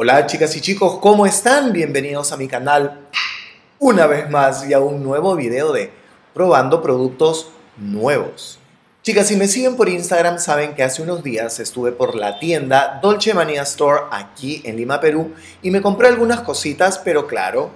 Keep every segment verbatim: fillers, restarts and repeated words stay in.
Hola chicas y chicos, ¿cómo están? Bienvenidos a mi canal una vez más y a un nuevo video de probando productos nuevos. Chicas, si me siguen por Instagram saben que hace unos días estuve por la tienda Dolce Manía Store aquí en Lima, Perú y me compré algunas cositas, pero claro,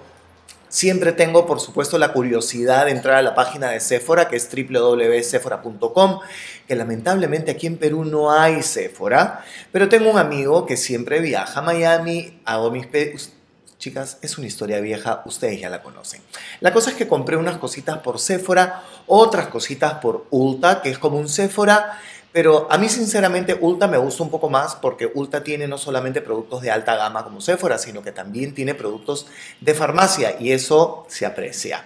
siempre tengo por supuesto la curiosidad de entrar a la página de Sephora, que es w w w punto sephora punto com, que lamentablemente aquí en Perú no hay Sephora, pero tengo un amigo que siempre viaja a Miami, hago mis pedidos. Chicas, es una historia vieja, ustedes ya la conocen. La cosa es que compré unas cositas por Sephora, otras cositas por Ulta, que es como un Sephora, pero a mí sinceramente Ulta me gusta un poco más porque Ulta tiene no solamente productos de alta gama como Sephora, sino que también tiene productos de farmacia y eso se aprecia.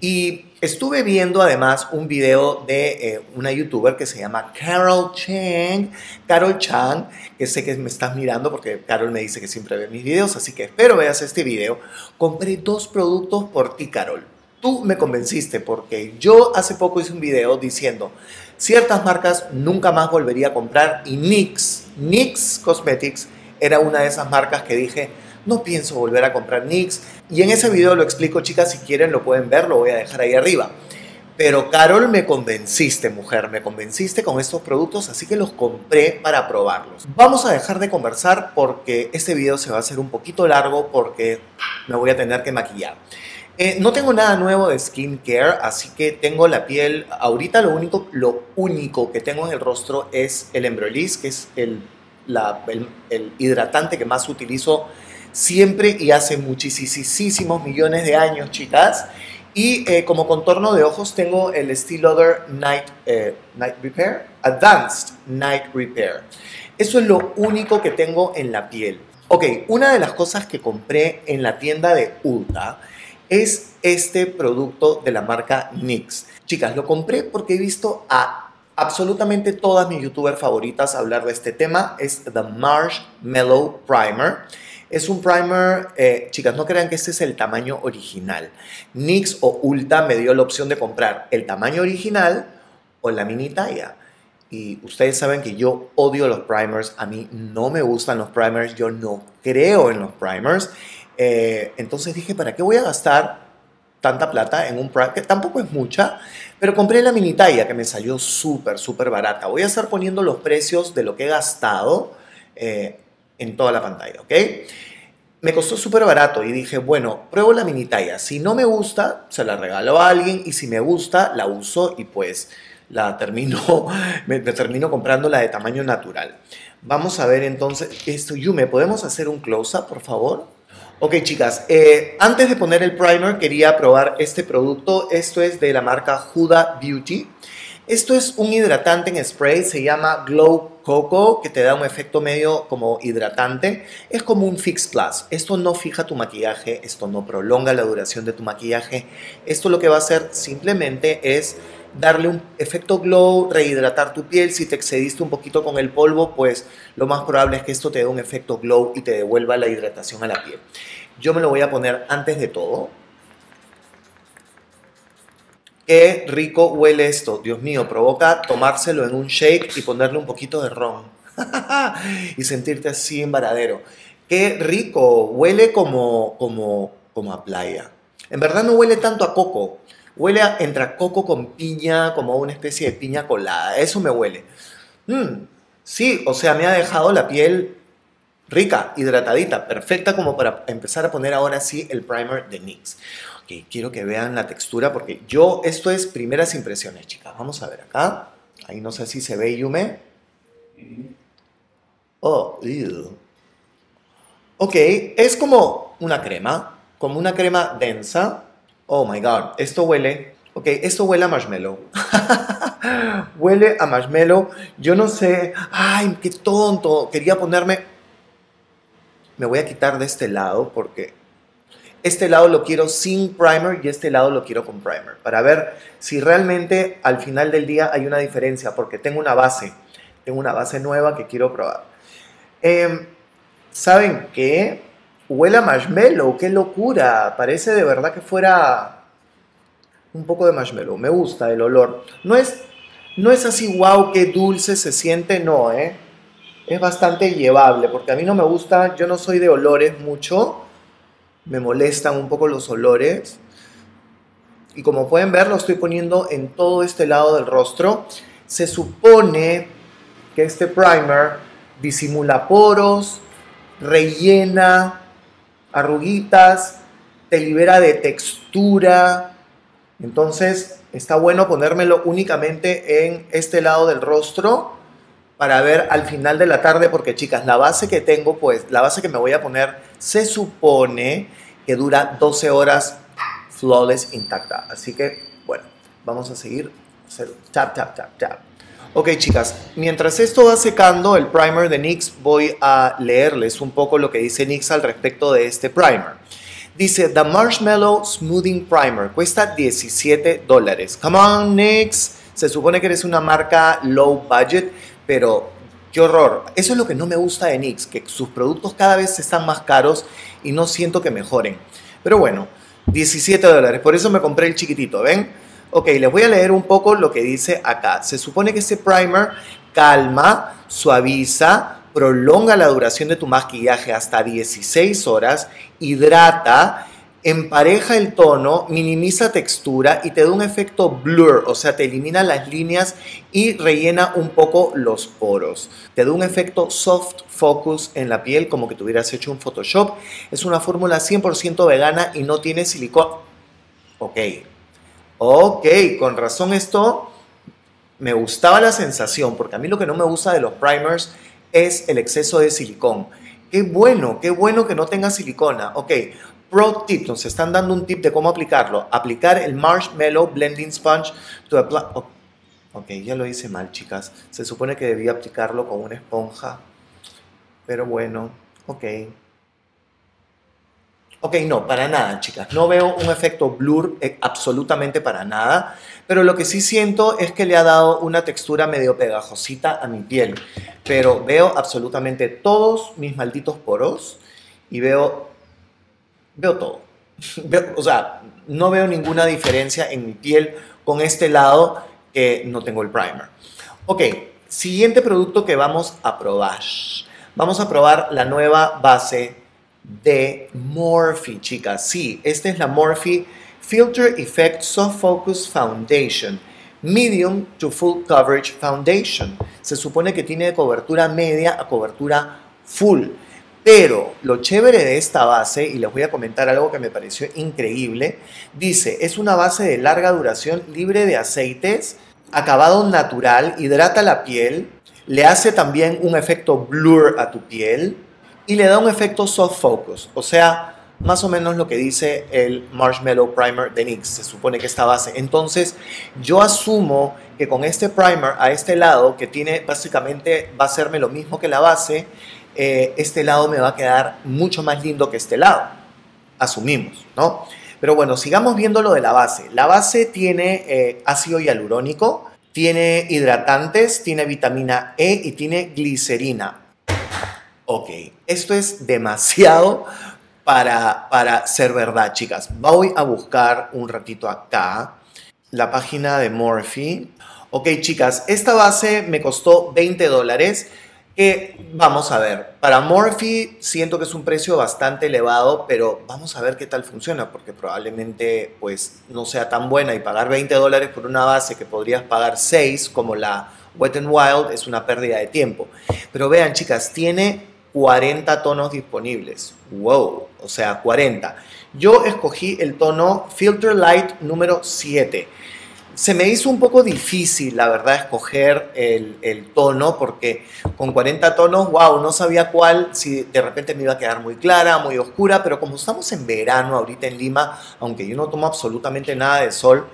Y estuve viendo además un video de eh, una youtuber que se llama Carol Chang, Carol Chang, que sé que me estás mirando porque Carol me dice que siempre ve mis videos, así que espero veas este video. Compré dos productos por ti, Carol. Tú me convenciste porque yo hace poco hice un video diciendo ciertas marcas nunca más volvería a comprar y N Y X, N Y X Cosmetics era una de esas marcas que dije no pienso volver a comprar N Y X y en ese video lo explico, chicas, si quieren lo pueden ver, lo voy a dejar ahí arriba. Pero Carol, me convenciste, mujer, me convenciste con estos productos, así que los compré para probarlos. Vamos a dejar de conversar porque este video se va a hacer un poquito largo porque me voy a tener que maquillar. Eh, no tengo nada nuevo de skincare, así que tengo la piel, ahorita lo único, lo único que tengo en el rostro es el Embryolisse, que es el, la, el, el hidratante que más utilizo siempre y hace muchísimos millones de años, chicas. Y eh, como contorno de ojos tengo el Estée Lauder Night, eh, Night Repair, Advanced Night Repair. Eso es lo único que tengo en la piel. Ok, una de las cosas que compré en la tienda de Ulta es este producto de la marca N Y X. Chicas, lo compré porque he visto a absolutamente todas mis youtubers favoritas hablar de este tema. Es The Marshmallow Primer. Es un primer, eh, chicas, no crean que este es el tamaño original. N Y X o Ulta me dio la opción de comprar el tamaño original o la mini talla. Y ustedes saben que yo odio los primers. A mí no me gustan los primers. Yo no creo en los primers. Eh, entonces dije, ¿para qué voy a gastar tanta plata en un primer? Que tampoco es mucha, pero compré la mini talla que me salió súper, súper barata. Voy a estar poniendo los precios de lo que he gastado eh, en toda la pantalla, ¿ok? Me costó súper barato y dije, bueno, pruebo la mini talla. Si no me gusta, se la regalo a alguien y si me gusta, la uso y pues la termino, me, me termino comprando la de tamaño natural. Vamos a ver entonces, esto, Yume, ¿podemos hacer un close-up, por favor? Ok, chicas, eh, antes de poner el primer quería probar este producto. Esto es de la marca Huda Beauty. Esto es un hidratante en spray, se llama Glow Coco, que te da un efecto medio como hidratante. Es como un Fix Plus. Esto no fija tu maquillaje, esto no prolonga la duración de tu maquillaje. Esto lo que va a hacer simplemente es darle un efecto glow, rehidratar tu piel. Si te excediste un poquito con el polvo, pues lo más probable es que esto te dé un efecto glow y te devuelva la hidratación a la piel. Yo me lo voy a poner antes de todo. Qué rico huele esto. Dios mío, provoca tomárselo en un shake y ponerle un poquito de ron. Y sentirte así en varadero. Qué rico. Huele como, como, como a playa. En verdad no huele tanto a coco. Huele a, entre a coco con piña, como una especie de piña colada. Eso me huele. Mm, sí, o sea, me ha dejado la piel rica, hidratadita, perfecta como para empezar a poner ahora sí el primer de N Y X. Ok, quiero que vean la textura porque yo, esto es primeras impresiones, chicas. Vamos a ver acá. Ahí no sé si se ve, Yume. Oh, ew. Ok, es como una crema, como una crema densa. Oh my God, esto huele, ok, esto huele a marshmallow. Huele a marshmallow, yo no sé, ay, qué tonto, quería ponerme, me voy a quitar de este lado porque este lado lo quiero sin primer y este lado lo quiero con primer, para ver si realmente al final del día hay una diferencia, porque tengo una base, tengo una base nueva que quiero probar. Eh, ¿Saben qué? Huele a marshmallow, qué locura. Parece de verdad que fuera un poco de marshmallow. Me gusta el olor. No es, no es así, wow, qué dulce se siente, no, ¿eh? es bastante llevable, porque a mí no me gusta, yo no soy de olores mucho, me molestan un poco los olores. Y como pueden ver, lo estoy poniendo en todo este lado del rostro. Se supone que este primer disimula poros, rellena arruguitas, te libera de textura. Entonces está bueno ponérmelo únicamente en este lado del rostro para ver al final de la tarde, porque chicas, la base que tengo, pues la base que me voy a poner, se supone que dura doce horas flawless intacta. Así que bueno, vamos a seguir. Tap, tap, tap, tap. Ok, chicas, mientras esto va secando el primer de NYX, voy a leerles un poco lo que dice NYX al respecto de este primer. Dice, The Marshmallow Smoothing Primer, cuesta diecisiete dólares. Come on, NYX. Se supone que eres una marca low budget, pero qué horror. Eso es lo que no me gusta de NYX, que sus productos cada vez están más caros y no siento que mejoren. Pero bueno, diecisiete dólares. Por eso me compré el chiquitito, ¿ven? Ok, les voy a leer un poco lo que dice acá. Se supone que este primer calma, suaviza, prolonga la duración de tu maquillaje hasta dieciséis horas, hidrata, empareja el tono, minimiza textura y te da un efecto blur, o sea, te elimina las líneas y rellena un poco los poros. Te da un efecto soft focus en la piel, como que te hubieras hecho un Photoshop. Es una fórmula cien por ciento vegana y no tiene silicona. Ok, ok, con razón esto me gustaba la sensación, porque a mí lo que no me gusta de los primers es el exceso de silicón. Qué bueno, qué bueno que no tenga silicona. Ok, pro tip, nos están dando un tip de cómo aplicarlo. Aplicar el Marshmallow Blending Sponge to apply. Ok, ya lo hice mal, chicas. Se supone que debía aplicarlo con una esponja. Pero bueno, ok. Ok, no, para nada, chicas. No veo un efecto blur, eh, absolutamente para nada. Pero lo que sí siento es que le ha dado una textura medio pegajosita a mi piel. Pero veo absolutamente todos mis malditos poros y veo, veo todo. Veo, o sea, no veo ninguna diferencia en mi piel con este lado que no tengo el primer. Ok, siguiente producto que vamos a probar. Vamos a probar la nueva base de Morphe, chicas. Sí, esta es la Morphe Filter Effect Soft Focus Foundation, Medium to Full Coverage Foundation. Se supone que tiene de cobertura media a cobertura full, pero lo chévere de esta base, y les voy a comentar algo que me pareció increíble, dice, es una base de larga duración, libre de aceites, acabado natural, hidrata la piel, le hace también un efecto blur a tu piel, y le da un efecto soft focus, o sea, más o menos lo que dice el Marshmallow Primer de NYX, se supone que esta base. Entonces, yo asumo que con este primer a este lado, que tiene básicamente, va a hacerme lo mismo que la base, eh, este lado me va a quedar mucho más lindo que este lado. Asumimos, ¿no? Pero bueno, sigamos viendo lo de la base. La base tiene eh, ácido hialurónico, tiene hidratantes, tiene vitamina E y tiene glicerina. Ok, esto es demasiado para, para ser verdad, chicas. Voy a buscar un ratito acá la página de Morphe. Ok, chicas, esta base me costó veinte dólares. Eh, vamos a ver, para Morphe siento que es un precio bastante elevado, pero vamos a ver qué tal funciona, porque probablemente pues no sea tan buena, y pagar veinte dólares por una base que podrías pagar seis, como la Wet n Wild, es una pérdida de tiempo. Pero vean, chicas, tiene cuarenta tonos disponibles. Wow, o sea, cuarenta. Yo escogí el tono Filter Light número siete. Se me hizo un poco difícil, la verdad, escoger el, el tono, porque con cuarenta tonos, wow, no sabía cuál, si de repente me iba a quedar muy clara, muy oscura, pero como estamos en verano ahorita en Lima, aunque yo no tomo absolutamente nada de sol,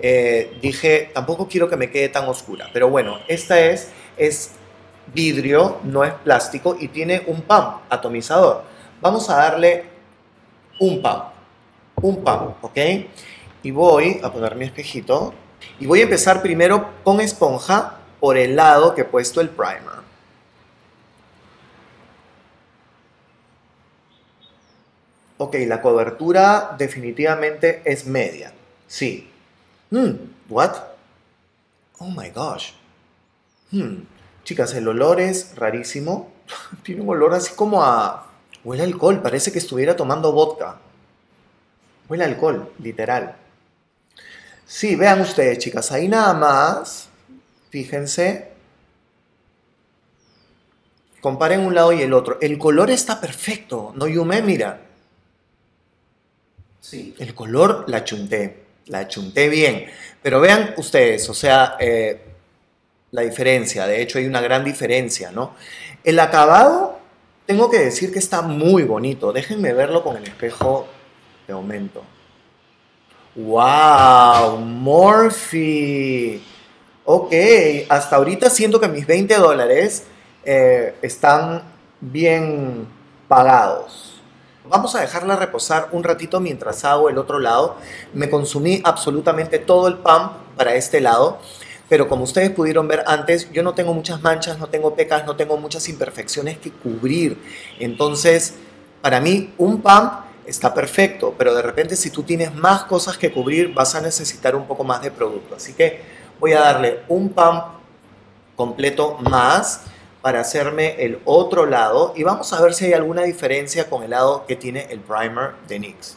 eh, dije, tampoco quiero que me quede tan oscura. Pero bueno, esta es... es vidrio, no es plástico, y tiene un pump atomizador. Vamos a darle un pump, un pump, ¿ok? Y voy a poner mi espejito y voy a empezar primero con esponja por el lado que he puesto el primer. Ok, la cobertura definitivamente es media, sí. Hmm, what? Oh my gosh. Hmm. Chicas, el olor es rarísimo. Tiene un olor así como a... Huele a alcohol, parece que estuviera tomando vodka. Huele a alcohol, literal. Sí, vean ustedes, chicas. Ahí nada más. Fíjense. Comparen un lado y el otro. El color está perfecto. No, Yume, mira. Sí. El color la chunté. La chunté bien. Pero vean ustedes, o sea... Eh, la diferencia, de hecho hay una gran diferencia, ¿no? El acabado, tengo que decir que está muy bonito. Déjenme verlo con el espejo de aumento. ¡Wow! ¡Morphe! Ok, hasta ahorita siento que mis veinte dólares eh, están bien pagados. Vamos a dejarla reposar un ratito mientras hago el otro lado. Me consumí absolutamente todo el pump para este lado. Pero como ustedes pudieron ver antes, yo no tengo muchas manchas, no tengo pecas, no tengo muchas imperfecciones que cubrir. Entonces, para mí, un pump está perfecto, pero de repente si tú tienes más cosas que cubrir, vas a necesitar un poco más de producto. Así que voy a darle un pump completo más para hacerme el otro lado. Y vamos a ver si hay alguna diferencia con el lado que tiene el primer de NYX.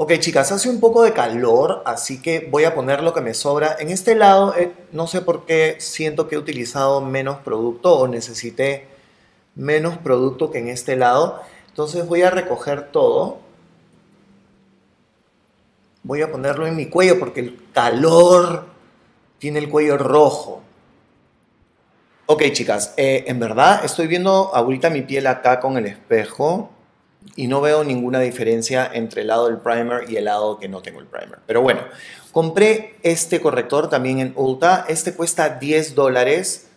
Ok, chicas, hace un poco de calor, así que voy a poner lo que me sobra. En este lado, eh, no sé por qué siento que he utilizado menos producto o necesité menos producto que en este lado. Entonces voy a recoger todo. Voy a ponerlo en mi cuello porque el calor tiene el cuello rojo. Ok, chicas, eh, en verdad estoy viendo ahorita mi piel acá con el espejo. Y no veo ninguna diferencia entre el lado del primer y el lado que no tengo el primer. Pero bueno, compré este corrector también en Ulta. Este cuesta diez dólares.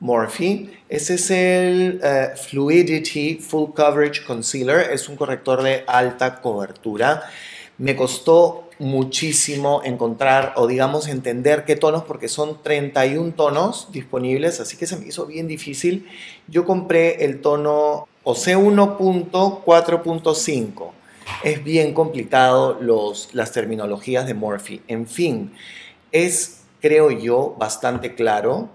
Morphe. Este es el uh, Fluidity Full Coverage Concealer. Es un corrector de alta cobertura. Me costó muchísimo encontrar o digamos entender qué tonos porque son treinta y un tonos disponibles. Así que se me hizo bien difícil. Yo compré el tono... o C uno punto cuatro punto cinco. Es bien complicado los, las terminologías de Morphe. En fin, es, creo yo, bastante claro.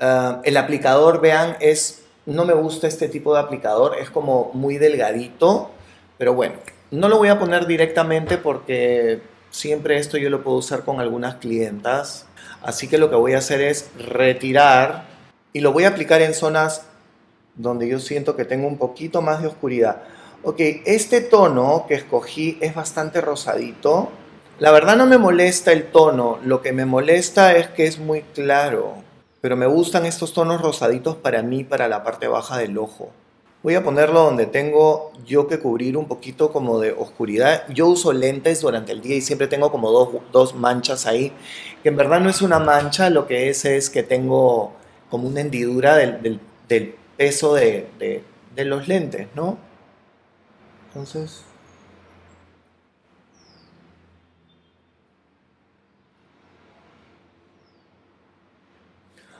Uh, el aplicador, vean, es, no me gusta este tipo de aplicador. Es como muy delgadito. Pero bueno, no lo voy a poner directamente porque siempre esto yo lo puedo usar con algunas clientas. Así que lo que voy a hacer es retirar y lo voy a aplicar en zonas donde yo siento que tengo un poquito más de oscuridad. Ok, este tono que escogí es bastante rosadito. La verdad no me molesta el tono, lo que me molesta es que es muy claro. Pero me gustan estos tonos rosaditos para mí, para la parte baja del ojo. Voy a ponerlo donde tengo yo que cubrir un poquito como de oscuridad. Yo uso lentes durante el día y siempre tengo como dos, dos manchas ahí. Que en verdad no es una mancha, lo que es es que tengo como una hendidura del... del, del peso de, de, de los lentes, ¿no? Entonces...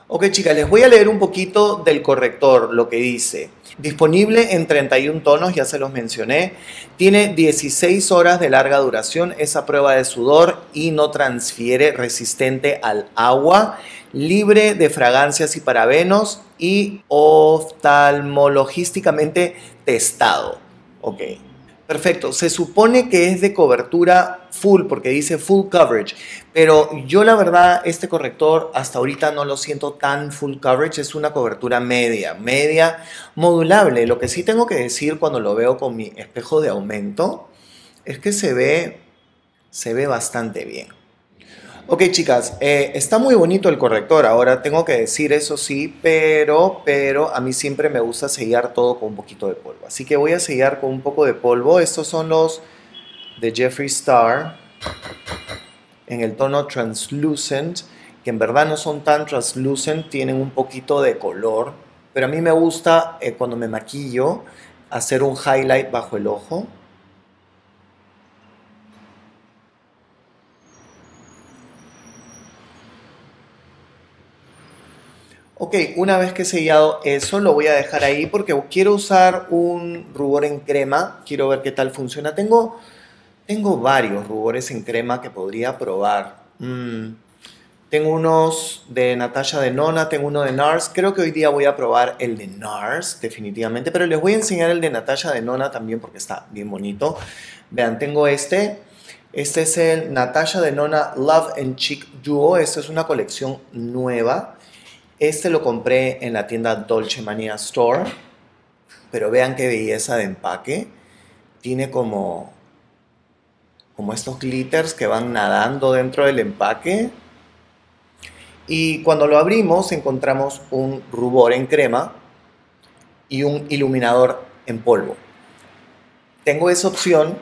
Ok, chicas, les voy a leer un poquito del corrector, lo que dice. Disponible en treinta y un tonos, ya se los mencioné. Tiene dieciséis horas de larga duración, es a prueba de sudor y no transfiere, resistente al agua, libre de fragancias y parabenos y oftalmologísticamente testado. Ok, perfecto. Se supone que es de cobertura full porque dice full coverage, pero yo la verdad este corrector hasta ahorita no lo siento tan full coverage, es una cobertura media, media modulable. Lo que sí tengo que decir cuando lo veo con mi espejo de aumento es que se ve, se ve bastante bien. Ok, chicas, eh, está muy bonito el corrector, ahora tengo que decir eso sí, pero, pero a mí siempre me gusta sellar todo con un poquito de polvo. Así que voy a sellar con un poco de polvo. Estos son los de Jeffree Star en el tono Translucent, que en verdad no son tan translucent, tienen un poquito de color. Pero a mí me gusta, eh, cuando me maquillo, hacer un highlight bajo el ojo. Ok, una vez que he sellado eso, lo voy a dejar ahí porque quiero usar un rubor en crema. Quiero ver qué tal funciona. Tengo, tengo varios rubores en crema que podría probar. Mm, Tengo unos de Natasha Denona, tengo uno de NARS. Creo que hoy día voy a probar el de NARS, definitivamente. Pero les voy a enseñar el de Natasha Denona también porque está bien bonito. Vean, tengo este. Este es el Natasha Denona Love and Cheek Duo. Esto es una colección nueva. Este lo compré en la tienda Dolce Manía Store. Pero vean qué belleza de empaque. Tiene como, como estos glitters que van nadando dentro del empaque. Y cuando lo abrimos encontramos un rubor en crema y un iluminador en polvo. Tengo esa opción.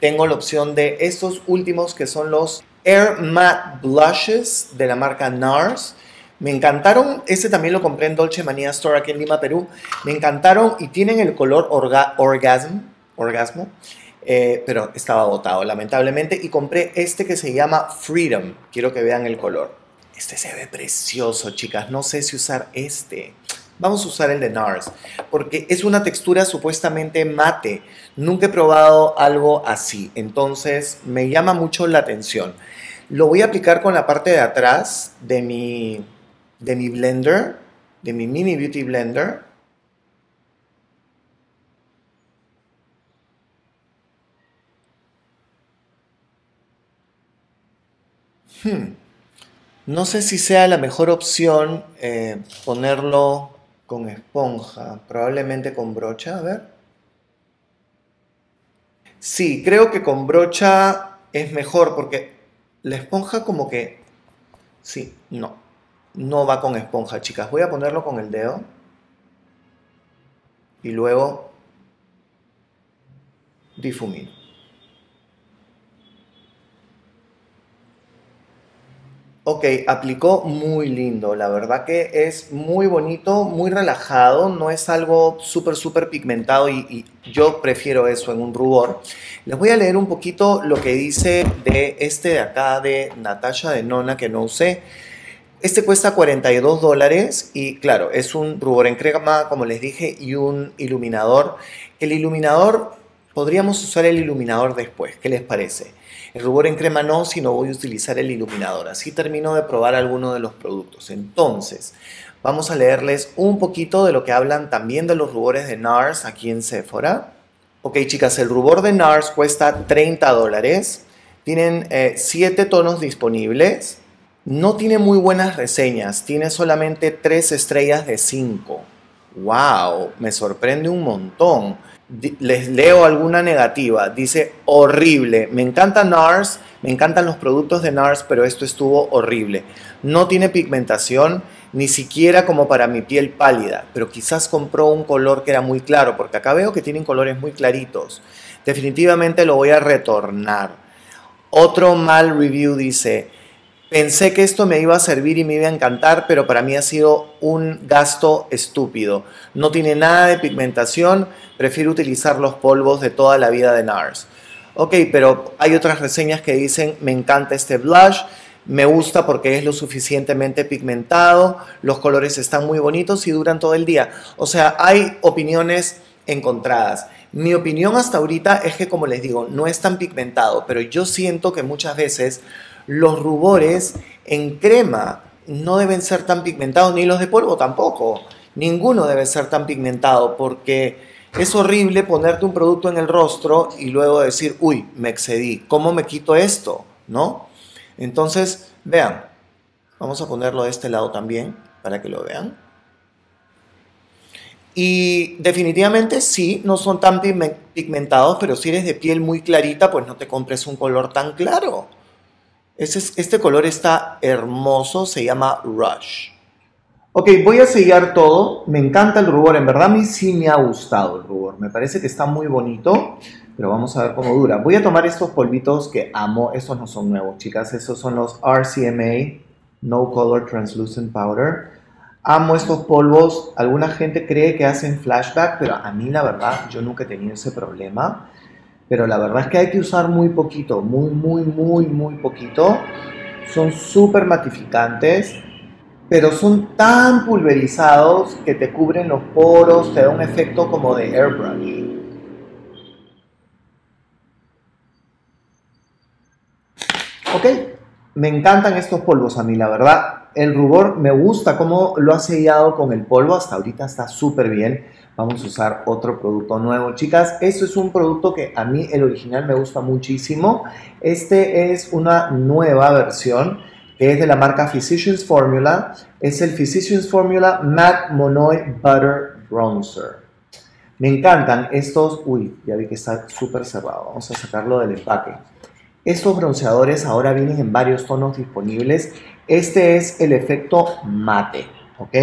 Tengo la opción de estos últimos que son los Air Matte Blushes de la marca NARS. Me encantaron. Este también lo compré en Dolce Manía Store aquí en Lima, Perú. Me encantaron y tienen el color orga, orgasm, orgasmo. Eh, pero estaba agotado lamentablemente. Y compré este que se llama Freedom. Quiero que vean el color. Este se ve precioso, chicas. No sé si usar este. Vamos a usar el de NARS. Porque es una textura supuestamente mate. Nunca he probado algo así. Entonces, me llama mucho la atención. Lo voy a aplicar con la parte de atrás de mi, de mi blender. De mi mini beauty blender. Hmm. No sé si sea la mejor opción eh, ponerlo con esponja, probablemente con brocha, a ver. Sí, creo que con brocha es mejor porque la esponja como que... Sí, no, no va con esponja, chicas. Voy a ponerlo con el dedo y luego difumino. Ok, aplicó muy lindo, la verdad que es muy bonito, muy relajado, no es algo súper, súper pigmentado y, y yo prefiero eso en un rubor. Les voy a leer un poquito lo que dice de este de acá de Natasha Denona que no usé. Este cuesta cuarenta y dos dólares y claro, es un rubor en crema, como les dije, y un iluminador. El iluminador, podríamos usar el iluminador después, ¿qué les parece? El rubor en crema no, sino voy a utilizar el iluminador. Así termino de probar alguno de los productos. Entonces, vamos a leerles un poquito de lo que hablan también de los rubores de NARS aquí en Sephora. Ok, chicas, el rubor de NARS cuesta treinta dólares. Tienen siete eh, tonos disponibles. No tiene muy buenas reseñas. Tiene solamente tres estrellas de cinco. ¡Wow! Me sorprende un montón. Les leo alguna negativa. Dice, horrible. Me encanta NARS, me encantan los productos de NARS, pero esto estuvo horrible. No tiene pigmentación, ni siquiera como para mi piel pálida, pero quizás compró un color que era muy claro, porque acá veo que tienen colores muy claritos. Definitivamente lo voy a retornar. Otro mal review dice, pensé que esto me iba a servir y me iba a encantar, pero para mí ha sido un gasto estúpido. No tiene nada de pigmentación, prefiero utilizar los polvos de toda la vida de NARS. Ok, pero hay otras reseñas que dicen, me encanta este blush, me gusta porque es lo suficientemente pigmentado, los colores están muy bonitos y duran todo el día. O sea, hay opiniones encontradas. Mi opinión hasta ahorita es que, como les digo, no es tan pigmentado, pero yo siento que muchas veces los rubores en crema no deben ser tan pigmentados, ni los de polvo tampoco. Ninguno debe ser tan pigmentado porque es horrible ponerte un producto en el rostro y luego decir, uy, me excedí, ¿cómo me quito esto? ¿No? Entonces, vean, vamos a ponerlo de este lado también para que lo vean. Y definitivamente sí, no son tan pigmentados, pero si eres de piel muy clarita, pues no te compres un color tan claro. Este, este color está hermoso, se llama Rush. Ok, voy a sellar todo. Me encanta el rubor, en verdad a mí sí me ha gustado el rubor. Me parece que está muy bonito, pero vamos a ver cómo dura. Voy a tomar estos polvitos que amo. Estos no son nuevos, chicas. Estos son los R C M A No Color Translucent Powder. Amo estos polvos, alguna gente cree que hacen flashback, pero a mí la verdad yo nunca he tenido ese problema. Pero la verdad es que hay que usar muy poquito, muy, muy, muy, muy poquito. Son súper matificantes, pero son tan pulverizados que te cubren los poros, te da un efecto como de airbrush. Ok, Me encantan estos polvos a mí, la verdad. El rubor me gusta cómo lo ha sellado con el polvo. Hasta ahorita está súper bien. Vamos a usar otro producto nuevo, chicas. Esto es un producto que a mí, el original, me gusta muchísimo. Este es una nueva versión que es de la marca Physicians Formula. Es el Physicians Formula Matte Monoi Butter Bronzer. Me encantan estos... Uy, ya vi que está súper cerrado. Vamos a sacarlo del empaque. Estos bronceadores ahora vienen en varios tonos disponibles. Este es el efecto mate, ¿ok?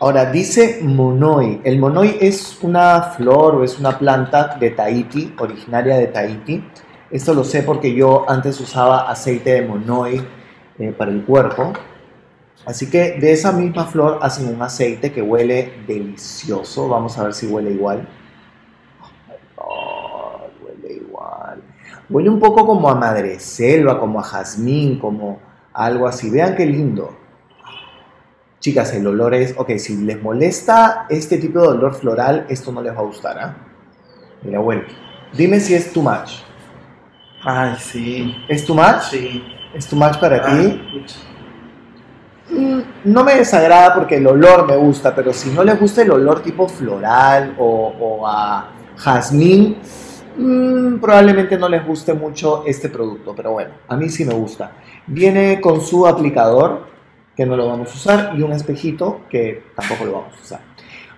Ahora dice Monoi. El Monoi es una flor o es una planta de Tahití, originaria de Tahití. Esto lo sé porque yo antes usaba aceite de Monoi eh, para el cuerpo. Así que de esa misma flor hacen un aceite que huele delicioso. Vamos a ver si huele igual. Huele un poco como a madreselva, como a jazmín, como algo así. Vean qué lindo. Chicas, el olor es... Ok, si les molesta este tipo de olor floral, esto no les va a gustar, ¿ah? ¿eh? Mira, bueno. Dime si es too much. Ay, sí. ¿Es too much? Sí. ¿Es too much para ti? Mm, no me desagrada porque el olor me gusta, pero si no les gusta el olor tipo floral o, o a jazmín... Mm, probablemente no les guste mucho este producto, pero bueno, a mí sí me gusta. Viene con su aplicador, que no lo vamos a usar, y un espejito, que tampoco lo vamos a usar.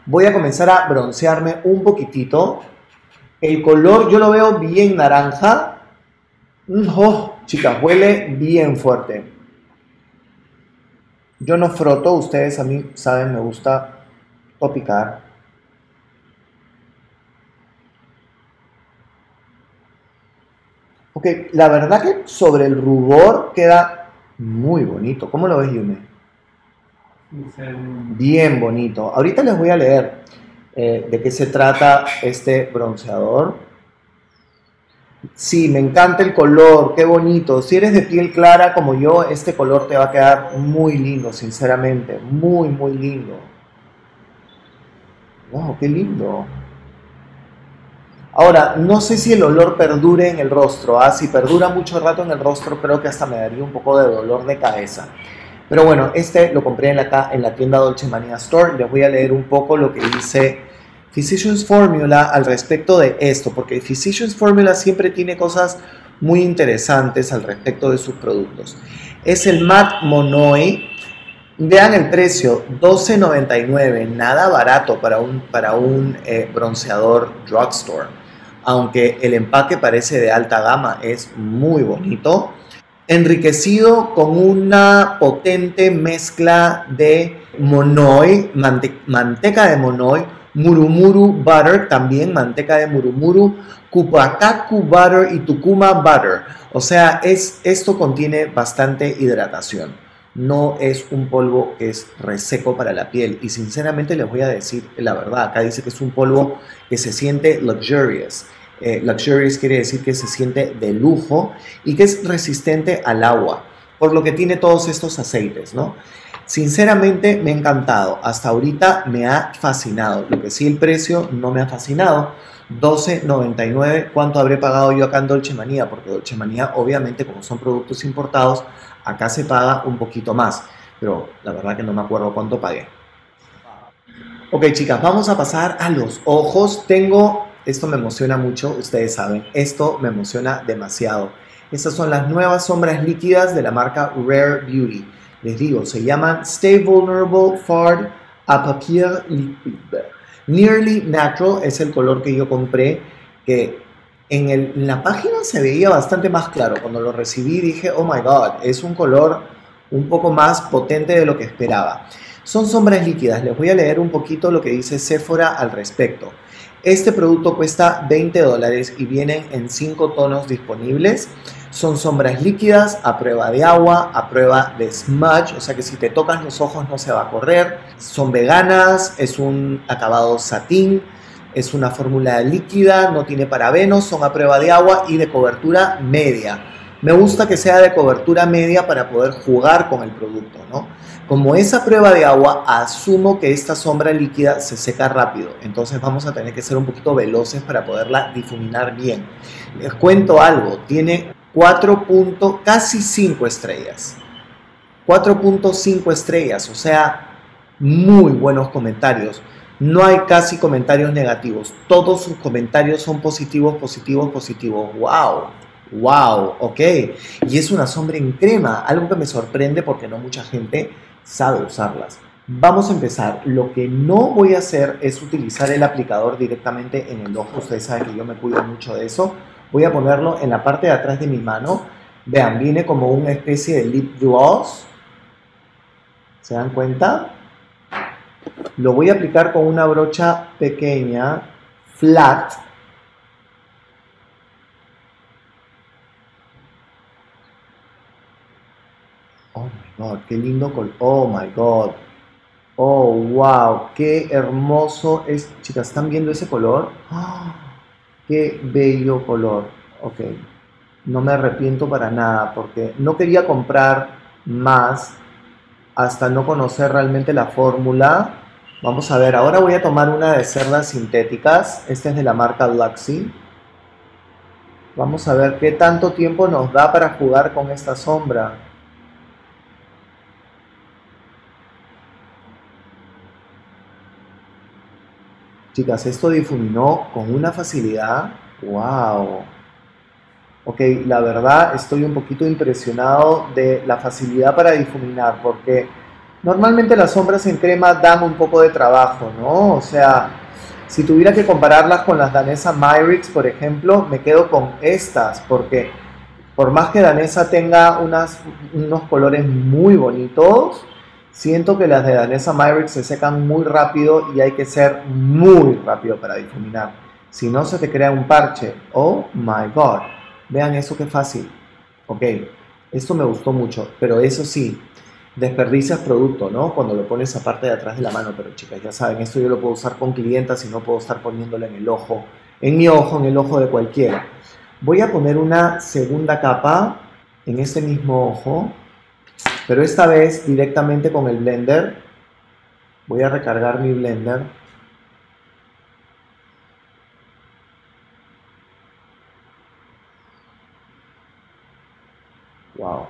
Voy a comenzar a broncearme un poquitito. El color yo lo veo bien naranja. Mm, oh, chicas, huele bien fuerte. Yo no froto, ustedes a mí saben, me gusta topicar. Ok, la verdad que sobre el rubor queda muy bonito. ¿Cómo lo ves, Yume? Sí. Bien bonito. Ahorita les voy a leer eh, de qué se trata este bronceador. Sí, me encanta el color, qué bonito. Si eres de piel clara como yo, este color te va a quedar muy lindo, sinceramente. Muy, muy lindo. Wow, qué lindo. Ahora, no sé si el olor perdure en el rostro, ¿ah? Si perdura mucho rato en el rostro, creo que hasta me daría un poco de dolor de cabeza. Pero bueno, este lo compré en la, en la tienda Dolce Manía Store. Les voy a leer un poco lo que dice Physicians Formula al respecto de esto, porque Physicians Formula siempre tiene cosas muy interesantes al respecto de sus productos. Es el Matte Monoi. Vean el precio, doce noventa y nueve, nada barato para un, para un eh, bronceador drugstore. Aunque el empaque parece de alta gama, es muy bonito. Enriquecido con una potente mezcla de Monoi, mante manteca de Monoi, Murumuru Butter, también manteca de Murumuru, Kupakaku Butter y Tukuma Butter. O sea, es, esto contiene bastante hidratación. No es un polvo que es reseco para la piel. Y sinceramente les voy a decir la verdad. Acá dice que es un polvo que se siente luxurious. Eh, luxurious quiere decir que se siente de lujo y que es resistente al agua, por lo que tiene todos estos aceites, ¿no? Sinceramente me ha encantado. Hasta ahorita me ha fascinado. Lo que sí, el precio no me ha fascinado. doce noventa y nueve. ¿Cuánto habré pagado yo acá en Dolce Manía? Porque Dolce Manía, obviamente, como son productos importados, acá se paga un poquito más, pero la verdad que no me acuerdo cuánto pagué. Ok, chicas, vamos a pasar a los ojos. Tengo, esto me emociona mucho, ustedes saben, esto me emociona demasiado. Estas son las nuevas sombras líquidas de la marca Rare Beauty. Les digo, se llaman Stay Vulnerable Fard à Papier Liquide. Nearly Natural es el color que yo compré, que en, el, en la página se veía bastante más claro. Cuando lo recibí dije, oh my god, es un color un poco más potente de lo que esperaba. Son sombras líquidas. Les voy a leer un poquito lo que dice Sephora al respecto. Este producto cuesta veinte dólares y vienen en cinco tonos disponibles. Son sombras líquidas, a prueba de agua, a prueba de smudge, o sea que si te tocas los ojos no se va a correr. Son veganas, es un acabado satín, es una fórmula líquida, no tiene parabenos, son a prueba de agua y de cobertura media. Me gusta que sea de cobertura media para poder jugar con el producto, ¿no? Como es a prueba de agua, asumo que esta sombra líquida se seca rápido. Entonces vamos a tener que ser un poquito veloces para poderla difuminar bien. Les cuento algo, tiene cuatro, casi cinco estrellas. cuatro punto cinco estrellas, o sea, muy buenos comentarios. No hay casi comentarios negativos. Todos sus comentarios son positivos, positivos, positivos. ¡Wow! ¡Wow! Ok. Y es una sombra en crema, algo que me sorprende porque no mucha gente sabe usarlas. Vamos a empezar. Lo que no voy a hacer es utilizar el aplicador directamente en el ojo. Ustedes saben que yo me cuido mucho de eso. Voy a ponerlo en la parte de atrás de mi mano. Vean, viene como una especie de lip gloss. ¿Se dan cuenta? Lo voy a aplicar con una brocha pequeña, flat. Oh my God, qué lindo color. Oh my God. Oh wow, qué hermoso es. Chicas, ¿están viendo ese color? ¡Oh! Qué bello color. Ok, no me arrepiento para nada porque no quería comprar más hasta no conocer realmente la fórmula. Vamos a ver, ahora voy a tomar una de cerdas sintéticas. Esta es de la marca Luxie. Vamos a ver qué tanto tiempo nos da para jugar con esta sombra. Chicas, esto difuminó con una facilidad. ¡Wow! Ok, la verdad estoy un poquito impresionado de la facilidad para difuminar, porque normalmente las sombras en crema dan un poco de trabajo, ¿no? O sea, si tuviera que compararlas con las Danessa Myricks, por ejemplo, me quedo con estas, porque por más que Danessa tenga unas, unos colores muy bonitos, siento que las de Danessa Myricks se secan muy rápido y hay que ser muy rápido para difuminar. Si no, se te crea un parche. ¡Oh, my God! Vean eso, qué fácil. Ok, esto me gustó mucho, pero eso sí, desperdicias producto, ¿no? Cuando lo pones aparte de atrás de la mano, pero chicas, ya saben, esto yo lo puedo usar con clientas y no puedo estar poniéndolo en el ojo, en mi ojo, en el ojo de cualquiera. Voy a poner una segunda capa en este mismo ojo, pero esta vez directamente con el blender. Voy a recargar mi blender. Wow.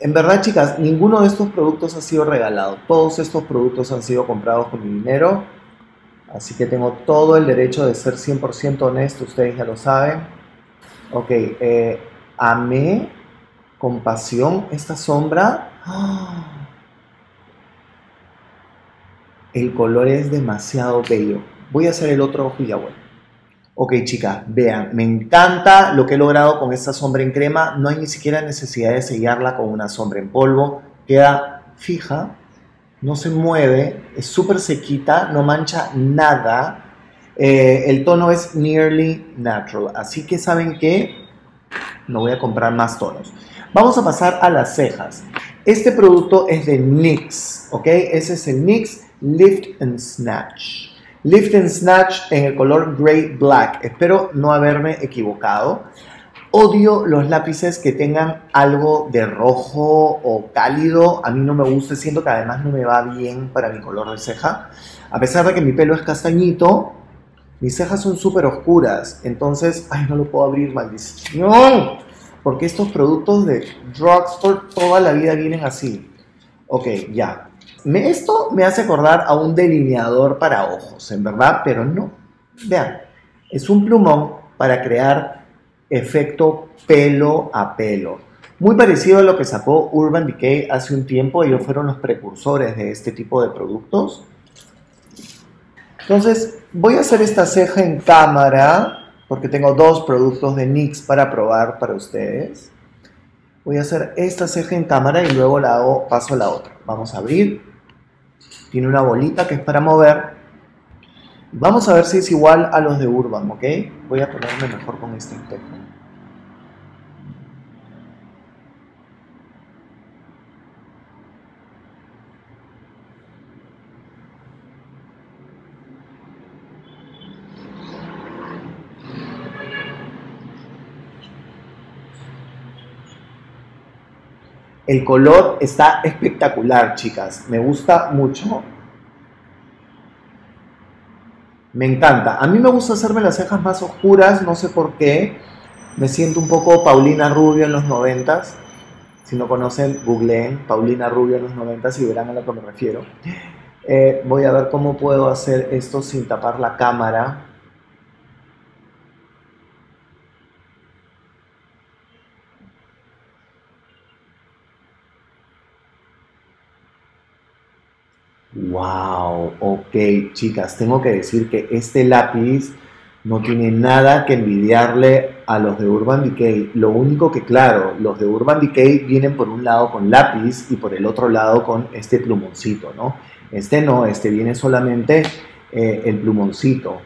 En verdad, chicas, ninguno de estos productos ha sido regalado. Todos estos productos han sido comprados con mi dinero. Así que tengo todo el derecho de ser cien por ciento honesto. Ustedes ya lo saben. Ok, eh, amé con pasión esta sombra. ¡Oh! El color es demasiado bello. Voy a hacer el otro ojo y ya vuelvo. Ok, chicas, vean, me encanta lo que he logrado con esta sombra en crema. No hay ni siquiera necesidad de sellarla con una sombra en polvo. Queda fija, no se mueve, es súper sequita, no mancha nada. Eh, el tono es Nearly Natural, así que ¿saben qué? No voy a comprar más tonos. Vamos a pasar a las cejas. Este producto es de N Y X, ¿ok? Ese es el N Y X Lift and Snatch. Lift and Snatch en el color Gray Black. Espero no haberme equivocado. Odio los lápices que tengan algo de rojo o cálido. A mí no me gusta. Siento que además no me va bien para mi color de ceja. A pesar de que mi pelo es castañito, mis cejas son súper oscuras. Entonces, ay, no lo puedo abrir, maldición. Porque estos productos de drugstore toda la vida vienen así. Ok, ya. Me, esto me hace acordar a un delineador para ojos, en verdad, pero no. Vean, es un plumón para crear efecto pelo a pelo. Muy parecido a lo que sacó Urban Decay hace un tiempo. Ellos fueron los precursores de este tipo de productos. Entonces, voy a hacer esta ceja en cámara, porque tengo dos productos de N Y X para probar para ustedes. Voy a hacer esta ceja en cámara y luego la hago, paso a la otra. Vamos a abrir. Tiene una bolita que es para mover. Vamos a ver si es igual a los de Urban, ¿ok? Voy a ponerme mejor con este espejo. El color está espectacular, chicas. Me gusta mucho. Me encanta. A mí me gusta hacerme las cejas más oscuras, no sé por qué. Me siento un poco Paulina Rubio en los noventas. Si no conocen, googleen Paulina Rubio en los noventas y verán a lo que me refiero. Eh, voy a ver cómo puedo hacer esto sin tapar la cámara. Wow, ok, chicas, tengo que decir que este lápiz no tiene nada que envidiarle a los de Urban Decay. Lo único que, claro, los de Urban Decay vienen por un lado con lápiz y por el otro lado con este plumoncito, ¿no? Este no, este viene solamente eh, el plumoncito.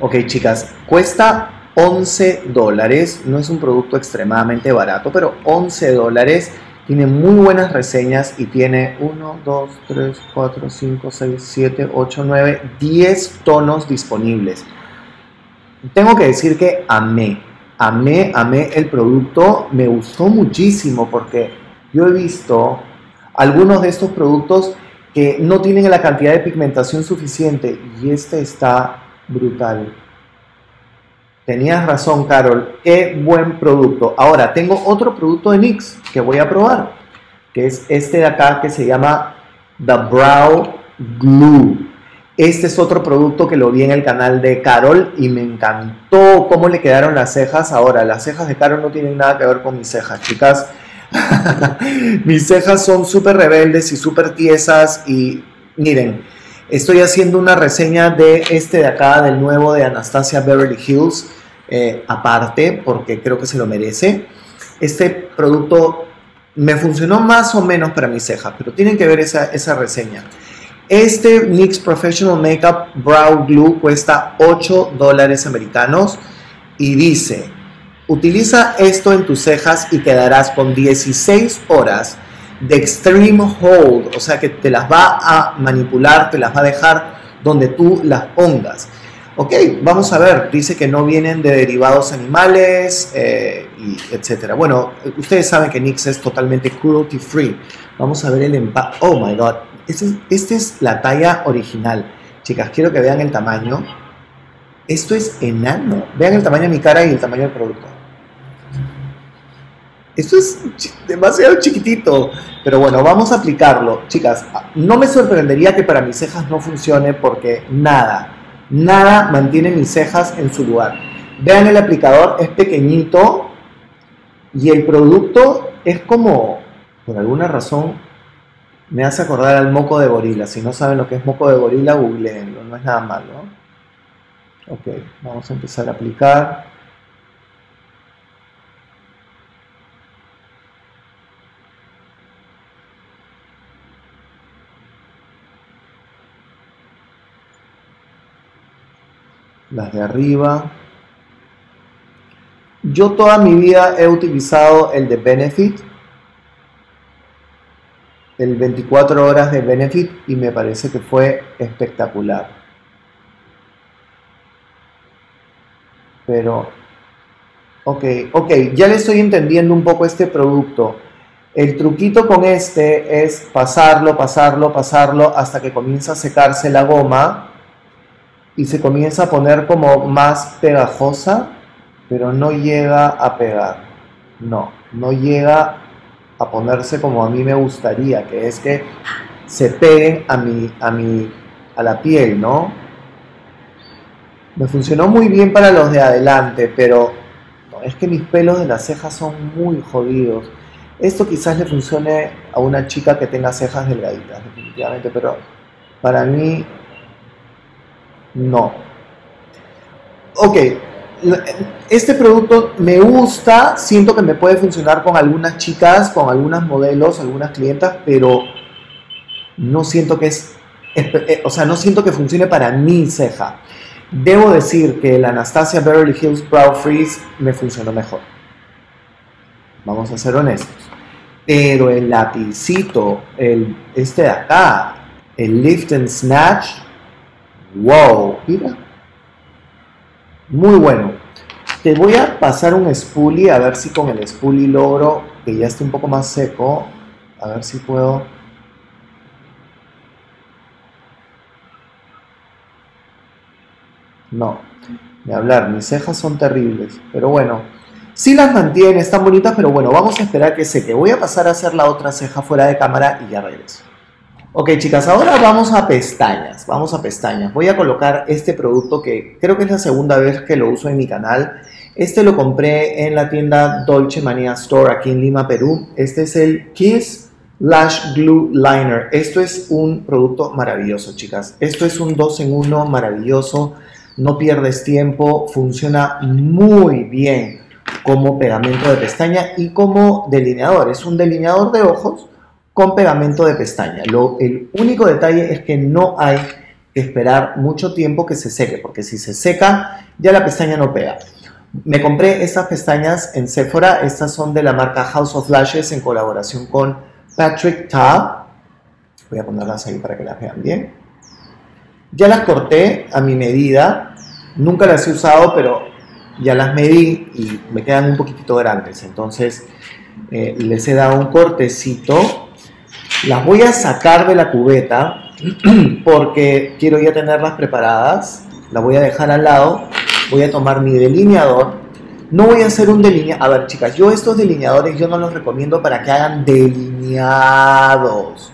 Ok, chicas, cuesta once dólares, no es un producto extremadamente barato, pero once dólares. Tiene muy buenas reseñas y tiene uno, dos, tres, cuatro, cinco, seis, siete, ocho, nueve, diez tonos disponibles. Tengo que decir que amé, amé, amé el producto. Me gustó muchísimo porque yo he visto algunos de estos productos que no tienen la cantidad de pigmentación suficiente y este está brutal. Tenías razón, Carol, qué buen producto. Ahora, tengo otro producto de NYX que voy a probar, que es este de acá que se llama The Brow Glue. Este es otro producto que lo vi en el canal de Carol y me encantó cómo le quedaron las cejas. Ahora, las cejas de Carol no tienen nada que ver con mis cejas, chicas. Mis cejas son súper rebeldes y súper tiesas y miren... Estoy haciendo una reseña de este de acá, del nuevo de Anastasia Beverly Hills, eh, aparte, porque creo que se lo merece. Este producto me funcionó más o menos para mis cejas, pero tienen que ver esa, esa reseña. Este NYX Professional Makeup Brow Glue cuesta ocho dólares americanos y dice, utiliza esto en tus cejas y quedarás con dieciséis horas de extreme hold, o sea que te las va a manipular, te las va a dejar donde tú las pongas. Ok, vamos a ver, dice que no vienen de derivados animales, eh, y etcétera. Bueno, ustedes saben que NYX es totalmente cruelty free. Vamos a ver el empaque. Oh my god, esta es, este es la talla original. Chicas, quiero que vean el tamaño. Esto es enano. Vean el tamaño de mi cara y el tamaño del producto. Esto es demasiado chiquitito, pero bueno, vamos a aplicarlo. Chicas, no me sorprendería que para mis cejas no funcione porque nada, nada mantiene mis cejas en su lugar. Vean, el aplicador es pequeñito y el producto es como, por alguna razón, me hace acordar al moco de gorila. Si no saben lo que es moco de gorila, googleenlo, no es nada malo. Ok, vamos a empezar a aplicar. Las de arriba. Yo toda mi vida he utilizado el de Benefit, el veinticuatro horas de Benefit, y me parece que fue espectacular. Pero, ok, ok, ya le estoy entendiendo un poco este producto. El truquito con este es pasarlo, pasarlo, pasarlo hasta que comienza a secarse la goma y se comienza a poner como más pegajosa, pero no llega a pegar, no, no llega a ponerse como a mí me gustaría, que es que se peguen a mi, a mi, a la piel, ¿no? Me funcionó muy bien para los de adelante, pero no, es que mis pelos de las cejas son muy jodidos. Esto quizás le funcione a una chica que tenga cejas delgaditas, definitivamente, pero para mí... no. Ok, este producto me gusta, siento que me puede funcionar con algunas chicas, con algunas modelos, algunas clientas, pero no siento que es, o sea, no siento que funcione para mi ceja. Debo decir que la Anastasia Beverly Hills Brow Freeze me funcionó mejor. Vamos a ser honestos. Pero el lapicito, el, este de acá, el Lift and Snatch, wow, mira, muy bueno. Te voy a pasar un spoolie, a ver si con el spoolie logro que ya esté un poco más seco, a ver si puedo. No, ni hablar, mis cejas son terribles, pero bueno, sí las mantiene, están bonitas, pero bueno, vamos a esperar que seque. Voy a pasar a hacer la otra ceja fuera de cámara y ya regreso. Ok, chicas, ahora vamos a pestañas, vamos a pestañas. Voy a colocar este producto que creo que es la segunda vez que lo uso en mi canal. Este lo compré en la tienda Dolce Manía Store aquí en Lima, Perú. Este es el Kiss Lash Glue Liner. Esto es un producto maravilloso, chicas. Esto es un dos en uno maravilloso. No pierdes tiempo. Funciona muy bien como pegamento de pestaña y como delineador. Es un delineador de ojos con pegamento de pestaña. Lo, el único detalle es que no hay que esperar mucho tiempo que se seque, porque si se seca ya la pestaña no pega. Me compré estas pestañas en Sephora. Estas son de la marca House of Lashes en colaboración con Patrick Ta. Voy a ponerlas ahí para que las vean bien. Ya las corté a mi medida. Nunca las he usado, pero ya las medí y me quedan un poquitito grandes. Entonces eh, les he dado un cortecito. Las voy a sacar de la cubeta porque quiero ya tenerlas preparadas. Las voy a dejar al lado. Voy a tomar mi delineador. No voy a hacer un delineador. A ver, chicas, yo estos delineadores yo no los recomiendo para que hagan delineados.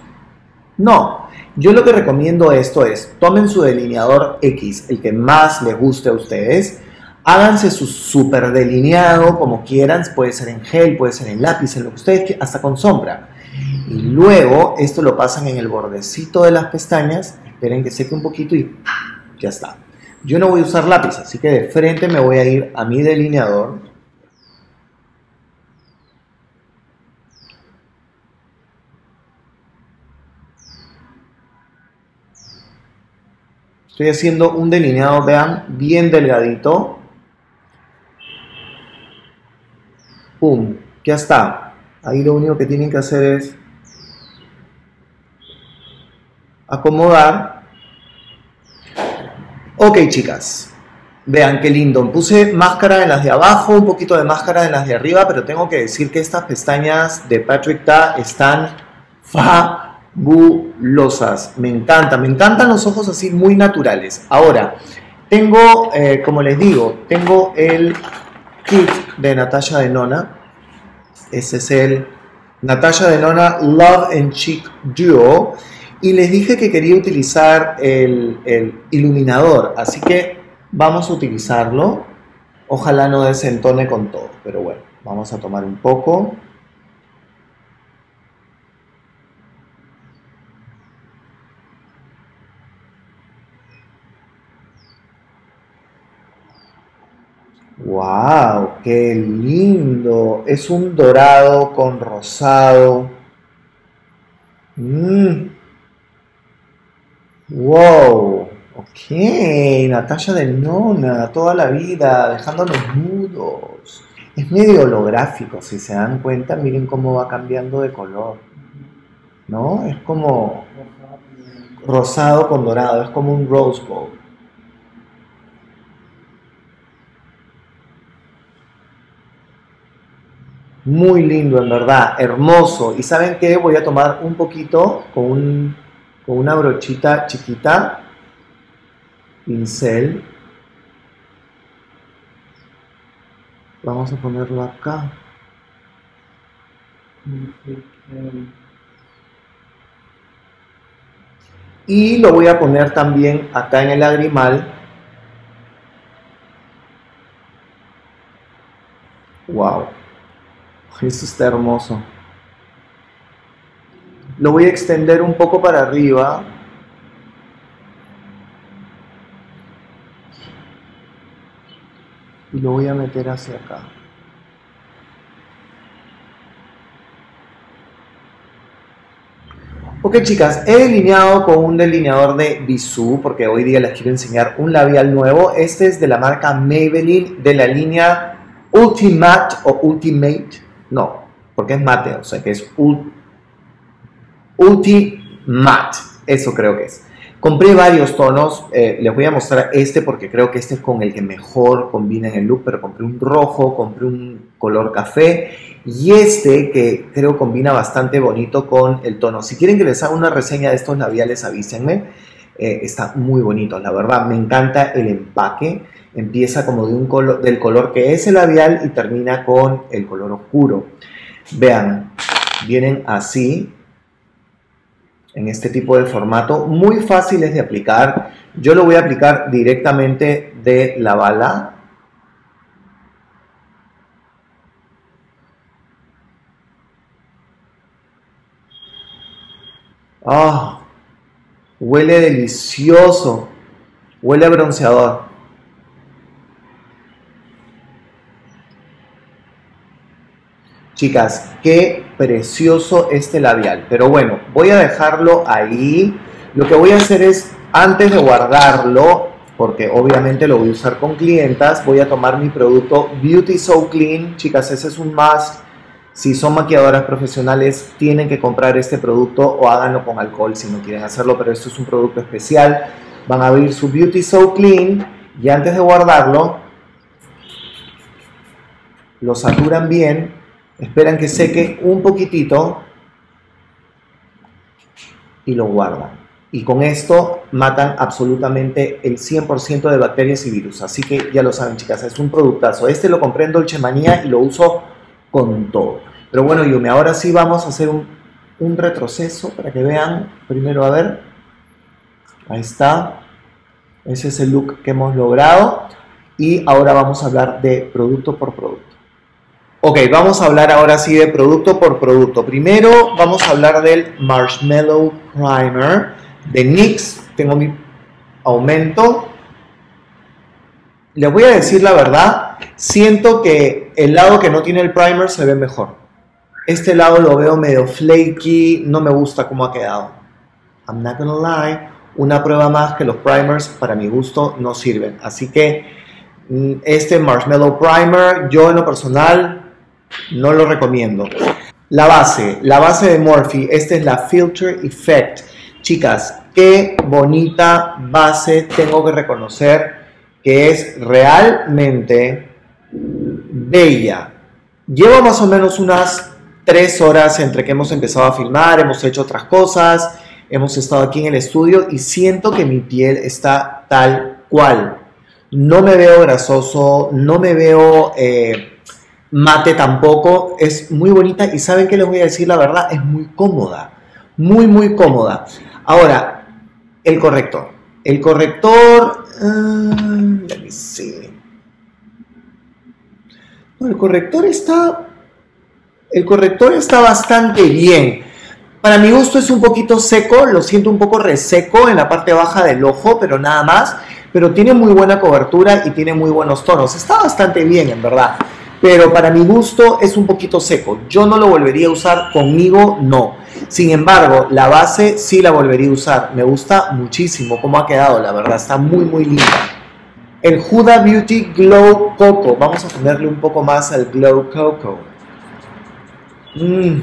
No. Yo lo que recomiendo esto es, tomen su delineador X, el que más les guste a ustedes. Háganse su super delineado como quieran. Puede ser en gel, puede ser en lápiz, en lo que ustedes quieran, hasta con sombra. Y luego esto lo pasan en el bordecito de las pestañas. Esperen que seque un poquito y ya está. Yo no voy a usar lápiz, así que de frente me voy a ir a mi delineador. Estoy haciendo un delineado, vean, bien delgadito. Pum, ya está. Ahí lo único que tienen que hacer es acomodar. Ok, chicas, vean qué lindo, puse máscara en las de abajo, un poquito de máscara en las de arriba, pero tengo que decir que estas pestañas de Patrick Ta están fabulosas, me encantan, me encantan los ojos así muy naturales. Ahora, tengo, eh, como les digo, tengo el kit de Natasha Denona, ese es el Natasha Denona Love and Cheek Duo. Y les dije que quería utilizar el, el iluminador, así que vamos a utilizarlo. Ojalá no desentone con todo, pero bueno, vamos a tomar un poco. ¡Wow! ¡Qué lindo! Es un dorado con rosado. ¡Mmm! Wow, ok, Natasha Denona, toda la vida, dejándonos nudos. Es medio holográfico, si se dan cuenta, miren cómo va cambiando de color, ¿no? Es como rosado con dorado, es como un rose gold. Muy lindo, en verdad, hermoso. ¿Y saben qué? Voy a tomar un poquito con un... con una brochita chiquita, pincel, vamos a ponerlo acá. Y lo voy a poner también acá en el lagrimal. Wow, esto está hermoso. Lo voy a extender un poco para arriba. Y lo voy a meter hacia acá. Ok, chicas, he delineado con un delineador de Bisú, porque hoy día les quiero enseñar un labial nuevo. Este es de la marca Maybelline, de la línea Ultimate o Ultimate. No, porque es mate, o sea que es Ultimate. Ultimate, eso creo que es. Compré varios tonos, eh, les voy a mostrar este porque creo que este es con el que mejor combina en el look, pero compré un rojo, compré un color café y este que creo combina bastante bonito con el tono. Si quieren que les haga una reseña de estos labiales, avísenme. Eh, está muy bonito, la verdad, me encanta el empaque. Empieza como de un color, del color que es el labial, y termina con el color oscuro. Vean, vienen así, en este tipo de formato, muy fáciles de aplicar. Yo lo voy a aplicar directamente de la bala. ¡Ah! Huele delicioso, huele a bronceador. Chicas, qué precioso este labial. Pero bueno, voy a dejarlo ahí. Lo que voy a hacer es, antes de guardarlo, porque obviamente lo voy a usar con clientas, voy a tomar mi producto Beauty So Clean. Chicas, ese es un must. Si son maquilladoras profesionales, tienen que comprar este producto, o háganlo con alcohol si no quieren hacerlo, pero esto es un producto especial. Van a abrir su Beauty So Clean y antes de guardarlo, lo saturan bien. Esperan que seque un poquitito y lo guardan. Y con esto matan absolutamente el cien por ciento de bacterias y virus. Así que ya lo saben, chicas, es un productazo. Este lo compré en Dolce Manía y lo uso con todo. Pero bueno, Yumi, ahora sí vamos a hacer un, un retroceso para que vean. Primero, a ver. Ahí está. Ese es el look que hemos logrado. Y ahora vamos a hablar de producto por producto. Ok, vamos a hablar ahora sí de producto por producto. Primero vamos a hablar del Marshmallow Primer de NYX. Tengo mi aumento. Les voy a decir la verdad, siento que el lado que no tiene el primer se ve mejor. Este lado lo veo medio flaky, no me gusta cómo ha quedado. I'm not gonna lie, una prueba más que los primers para mi gusto no sirven. Así que este Marshmallow Primer, yo en lo personal no lo recomiendo. La base, la base de Morphe, esta es la Filter Effect. Chicas, qué bonita base, tengo que reconocer que es realmente bella. Llevo más o menos unas tres horas entre que hemos empezado a filmar, hemos hecho otras cosas, hemos estado aquí en el estudio y siento que mi piel está tal cual. No me veo grasoso, no me veo... Eh, mate tampoco, es muy bonita y saben que les voy a decir la verdad, es muy cómoda, muy muy cómoda. Ahora, el corrector, el corrector, uh, let me see. No, el corrector está, el corrector está bastante bien. Para mi gusto es un poquito seco, lo siento un poco reseco en la parte baja del ojo, pero nada más. Pero tiene muy buena cobertura y tiene muy buenos tonos, está bastante bien en verdad. Pero para mi gusto es un poquito seco. Yo no lo volvería a usar conmigo, no. Sin embargo, la base sí la volvería a usar. Me gusta muchísimo cómo ha quedado, la verdad. Está muy, muy linda. El Huda Beauty Glow Coco. Vamos a ponerle un poco más al Glow Coco. Mm,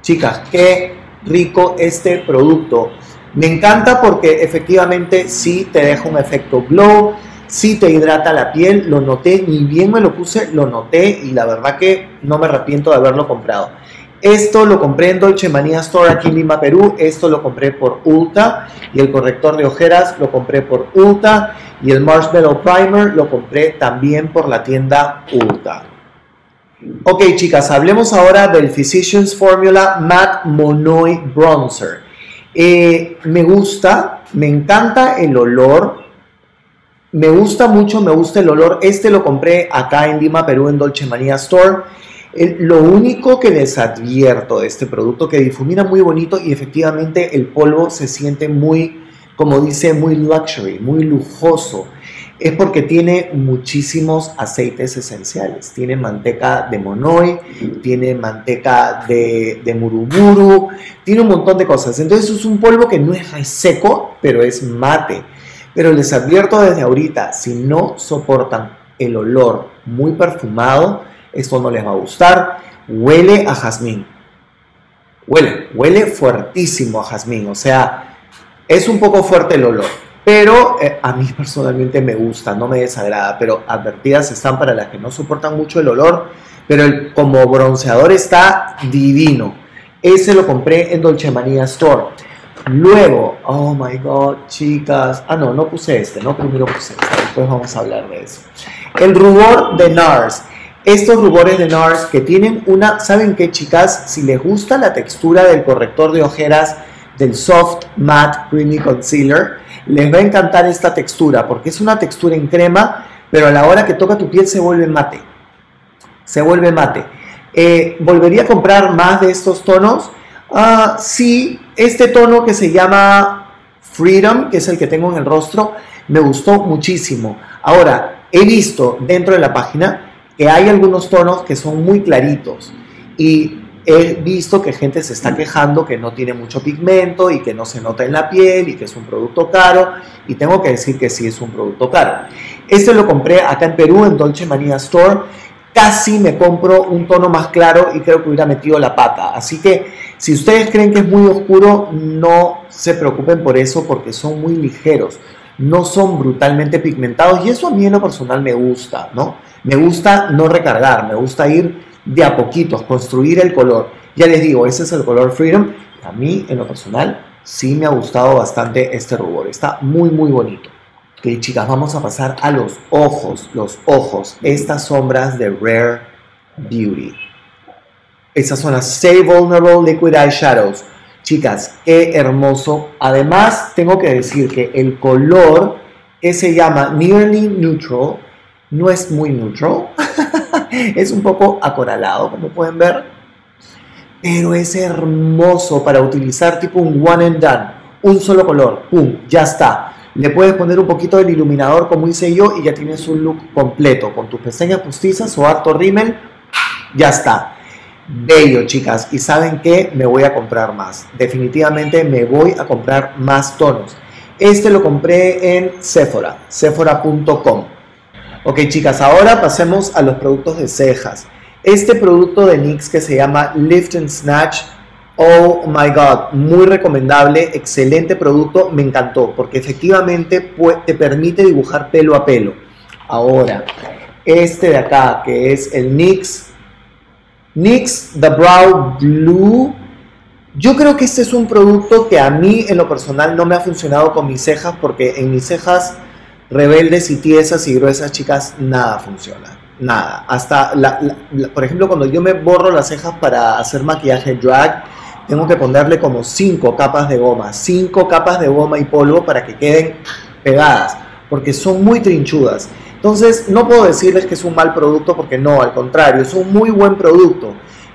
chicas, qué rico este producto. Me encanta porque efectivamente sí te deja un efecto glow. Sí te hidrata la piel, lo noté, ni bien me lo puse, lo noté y la verdad que no me arrepiento de haberlo comprado. Esto lo compré en Dolce Manía Store aquí en Lima, Perú, esto lo compré por Ulta y el corrector de ojeras lo compré por Ulta y el Marshmallow Primer lo compré también por la tienda Ulta. Ok, chicas, hablemos ahora del Physicians Formula Matte Monoi Bronzer. Eh, me gusta, me encanta el olor. Me gusta mucho, me gusta el olor. Este lo compré acá en Lima, Perú, en Dolce Manía Store. El, lo único que les advierto de este producto, que difumina muy bonito y efectivamente el polvo se siente muy, como dice, muy luxury, muy lujoso. Es porque tiene muchísimos aceites esenciales. Tiene manteca de Monoi, tiene manteca de, de Murumuru, tiene un montón de cosas. Entonces es un polvo que no es reseco, pero es mate. Pero les advierto desde ahorita, si no soportan el olor muy perfumado, esto no les va a gustar. Huele a jazmín. Huele, huele fuertísimo a jazmín. O sea, es un poco fuerte el olor. Pero eh, a mí personalmente me gusta, no me desagrada. Pero advertidas están para las que no soportan mucho el olor. Pero el, como bronceador está divino. Ese lo compré en Dolce Manía Store. Luego, oh my god, chicas. Ah, no, no puse este, no, primero puse este. Después vamos a hablar de eso. El rubor de NARS. Estos rubores de NARS que tienen una... ¿Saben qué, chicas? Si les gusta la textura del corrector de ojeras del Soft Matte Creamy Concealer, les va a encantar esta textura, porque es una textura en crema, pero a la hora que toca tu piel se vuelve mate. Se vuelve mate. Eh, ¿Volvería a comprar más de estos tonos? Uh, sí, este tono que se llama Freedom, que es el que tengo en el rostro, me gustó muchísimo. Ahora, he visto dentro de la página que hay algunos tonos que son muy claritos y he visto que gente se está quejando que no tiene mucho pigmento y que no se nota en la piel y que es un producto caro, y tengo que decir que sí es un producto caro. Este lo compré acá en Perú, en Dolce Manía Store. Casi me compro un tono más claro y creo que hubiera metido la pata. Así que si ustedes creen que es muy oscuro, no se preocupen por eso, porque son muy ligeros. No son brutalmente pigmentados, y eso a mí en lo personal me gusta, ¿no? Me gusta no recargar, me gusta ir de a poquitos, construir el color. Ya les digo, ese es el color Freedom. A mí en lo personal sí me ha gustado bastante este rubor. Está muy muy bonito. Ok, chicas, vamos a pasar a los ojos, los ojos, estas sombras de Rare Beauty. Estas son las Stay Vulnerable Liquid Eyeshadows. Chicas, qué hermoso. Además, tengo que decir que el color que se llama Nearly Neutral, no es muy neutral, es un poco acoralado, como pueden ver, pero es hermoso para utilizar tipo un one and done, un solo color, pum, ya está. Le puedes poner un poquito del iluminador como hice yo y ya tienes un look completo. Con tus pestañas postizas o harto rímel, ya está. Bello, chicas. Y ¿saben qué? Me voy a comprar más. Definitivamente me voy a comprar más tonos. Este lo compré en Sephora, sephora punto com. Ok, chicas, ahora pasemos a los productos de cejas. Este producto de NYX que se llama Lift and Snatch. Oh my god, muy recomendable, excelente producto, me encantó, porque efectivamente te permite dibujar pelo a pelo. Ahora, este de acá, que es el NYX, NYX The Brow Glue, yo creo que este es un producto que a mí en lo personal no me ha funcionado con mis cejas, porque en mis cejas rebeldes y tiesas y gruesas, chicas, nada funciona. Nada, hasta, la, la, la, por ejemplo, cuando yo me borro las cejas para hacer maquillaje drag, tengo que ponerle como cinco capas de goma, cinco capas de goma y polvo para que queden pegadas, porque son muy trinchudas. Entonces, no puedo decirles que es un mal producto, porque no, al contrario, es un muy buen producto.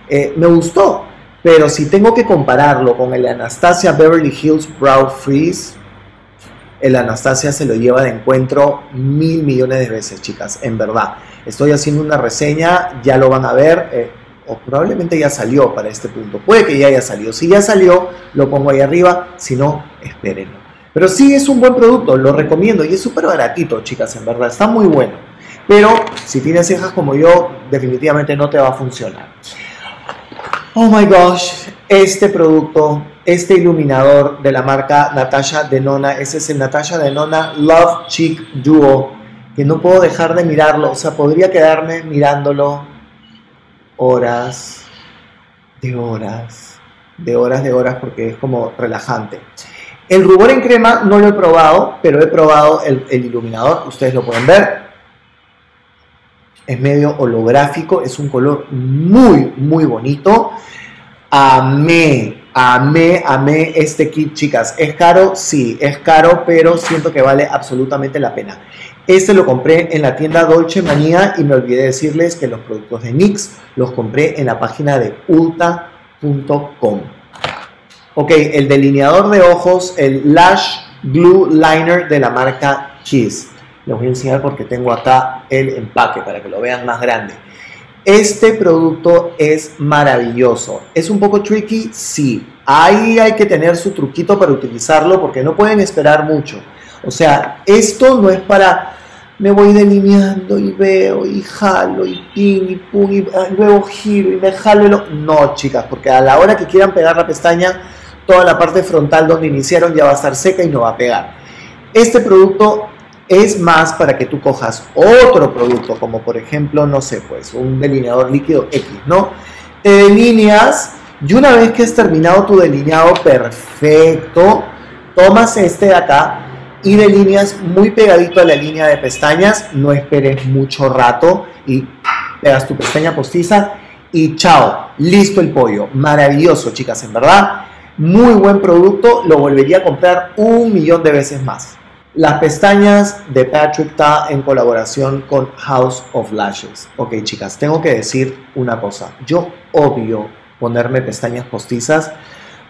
Eh, me gustó, pero si tengo que compararlo con el Anastasia Beverly Hills Brow Freeze, el Anastasia se lo lleva de encuentro mil millones de veces, chicas, en verdad. Estoy haciendo una reseña, ya lo van a ver, eh, o probablemente ya salió para este punto. Puede que ya haya salido. Si ya salió, lo pongo ahí arriba, si no, espérenlo. Pero sí es un buen producto, lo recomiendo, y es súper baratito, chicas, en verdad, está muy bueno. Pero si tienes cejas como yo, definitivamente no te va a funcionar. Oh my gosh, este producto, este iluminador de la marca Natasha Denona, ese es el Natasha Denona Love Cheek Duo, que no puedo dejar de mirarlo, o sea, podría quedarme mirándolo horas, de horas, de horas, de horas, porque es como relajante. El rubor en crema no lo he probado, pero he probado el, el iluminador, ustedes lo pueden ver. Es medio holográfico, es un color muy, muy bonito. Amé, amé, amé este kit, chicas. ¿Es caro? Sí, es caro, pero siento que vale absolutamente la pena. Este lo compré en la tienda Dolce Manía, y me olvidé decirles que los productos de NYX los compré en la página de ulta punto com. Ok, el delineador de ojos, el Lash Glue Liner de la marca Kiss. Les voy a enseñar porque tengo acá el empaque para que lo vean más grande. Este producto es maravilloso. ¿Es un poco tricky? Sí. Ahí hay que tener su truquito para utilizarlo, porque no pueden esperar mucho. O sea, esto no es para me voy delineando y veo y jalo y pin y pum y luego giro y me jalo y lo... No, chicas, porque a la hora que quieran pegar la pestaña, toda la parte frontal donde iniciaron ya va a estar seca y no va a pegar. Este producto es más para que tú cojas otro producto, como por ejemplo, no sé, pues un delineador líquido X, ¿no? Te delineas, Y una vez que has terminado tu delineado perfecto, tomas este de acá y delineas muy pegadito a la línea de pestañas. No esperes mucho rato y pegas tu pestaña postiza y chao, listo el pollo. Maravilloso, chicas, en verdad. Muy buen producto, lo volvería a comprar un millón de veces más. Las pestañas de Patrick Ta en colaboración con House of Lashes. Ok, chicas, tengo que decir una cosa. Yo odio ponerme pestañas postizas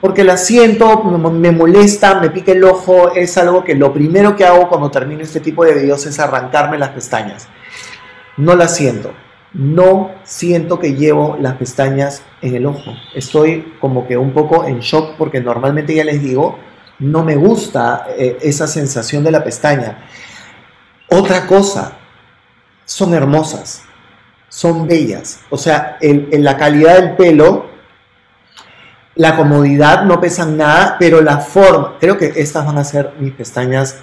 porque las siento, me molesta, me pica el ojo. Es algo que lo primero que hago cuando termino este tipo de videos es arrancarme las pestañas. No las siento. No siento que llevo las pestañas en el ojo. Estoy como que un poco en shock porque normalmente, ya les digo, no me gusta eh, esa sensación de la pestaña. Otra cosa, son hermosas, son bellas. O sea, en, en la calidad del pelo, la comodidad, no pesan nada, pero la forma. Creo que estas van a ser mis pestañas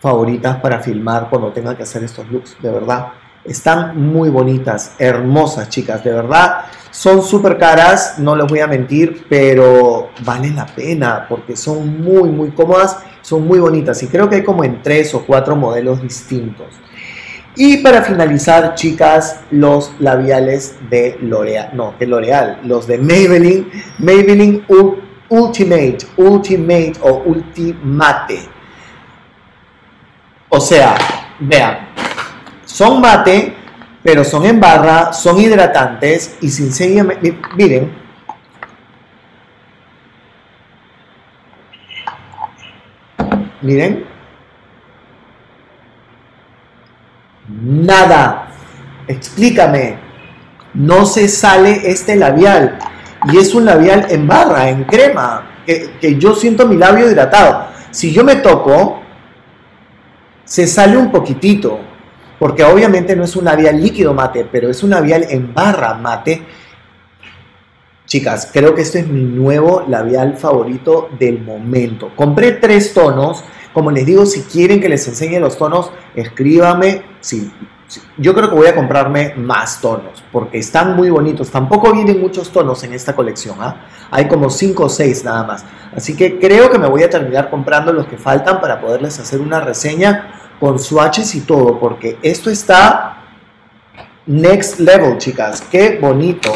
favoritas para filmar cuando tenga que hacer estos looks, de verdad. Están muy bonitas, hermosas, chicas, de verdad. Son súper caras, no les voy a mentir, pero valen la pena porque son muy, muy cómodas, son muy bonitas. Y creo que hay como en tres o cuatro modelos distintos. Y para finalizar, chicas, los labiales de L'Oreal. No, de L'Oreal, los de Maybelline. Maybelline Ultimate, Ultimate o Ultimate. O sea, vean. Son mate, pero son en barra, son hidratantes y sinceramente, miren. Miren. Nada. Explícame. No se sale este labial. Y es un labial en barra, en crema, que, que yo siento mi labio hidratado. Si yo me toco, se sale un poquitito. Porque obviamente no es un labial líquido mate, pero es un labial en barra mate. Chicas, creo que este es mi nuevo labial favorito del momento. Compré tres tonos. Como les digo, si quieren que les enseñe los tonos, escríbame. Sí, sí. Yo creo que voy a comprarme más tonos, porque están muy bonitos. Tampoco vienen muchos tonos en esta colección, ¿eh? Hay como cinco o seis nada más. Así que creo que me voy a terminar comprando los que faltan para poderles hacer una reseña con swatches y todo, porque esto está next level, chicas. ¡Qué bonito!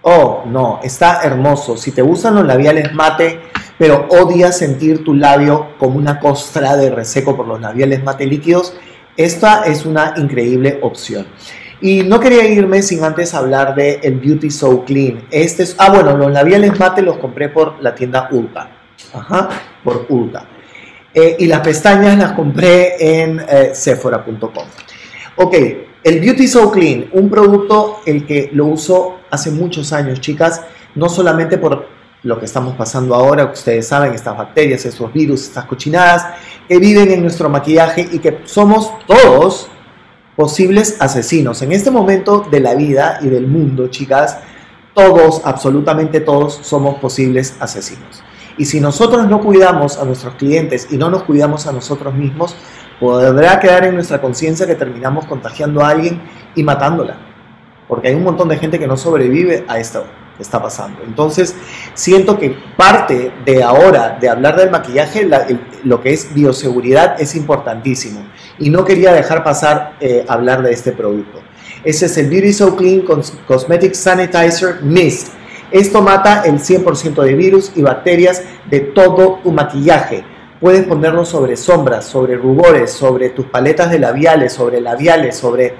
Oh, no, está hermoso. Si te gustan los labiales mate, pero odias sentir tu labio como una costra de reseco por los labiales mate líquidos, esta es una increíble opción. Y no quería irme sin antes hablar de el Beauty So Clean. Este es, ah, bueno, los labiales mate los compré por la tienda Ulta. Ajá, por Ulta. Eh, y las pestañas las compré en eh, Sephora punto com. Ok, el Beauty So Clean, un producto el que lo uso hace muchos años, chicas, no solamente por lo que estamos pasando ahora, que ustedes saben, estas bacterias, estos virus, estas cochinadas que viven en nuestro maquillaje y que somos todos posibles asesinos. En este momento de la vida y del mundo, chicas, todos, absolutamente todos, somos posibles asesinos. Y si nosotros no cuidamos a nuestros clientes y no nos cuidamos a nosotros mismos, podrá quedar en nuestra conciencia que terminamos contagiando a alguien y matándola. Porque hay un montón de gente que no sobrevive a esto que está pasando. Entonces, siento que parte de ahora, de hablar del maquillaje, la, el, lo que es bioseguridad es importantísimo. Y no quería dejar pasar eh, hablar de este producto. Ese es el Beauty So Clean Cosmetic Sanitizer Mist. Esto mata el cien por ciento de virus y bacterias de todo tu maquillaje. Puedes ponerlo sobre sombras, sobre rubores, sobre tus paletas de labiales, sobre labiales, sobre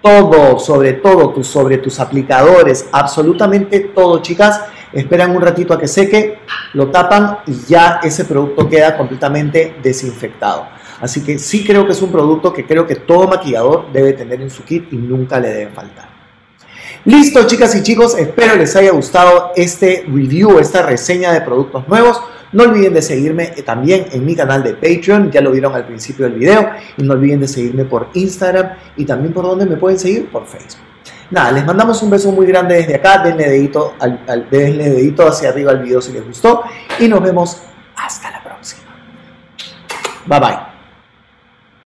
todo, sobre todo, tu, sobre tus aplicadores, absolutamente todo, chicas. Esperan un ratito a que seque, lo tapan y ya ese producto queda completamente desinfectado. Así que sí creo que es un producto que creo que todo maquillador debe tener en su kit y nunca le debe faltar. Listo, chicas y chicos, espero les haya gustado este review, esta reseña de productos nuevos. No olviden de seguirme también en mi canal de Patreon, ya lo vieron al principio del video. Y no olviden de seguirme por Instagram y también por donde me pueden seguir, por Facebook. Nada, les mandamos un beso muy grande desde acá, denle dedito, al, al, denle dedito hacia arriba al video si les gustó. Y nos vemos hasta la próxima. Bye bye.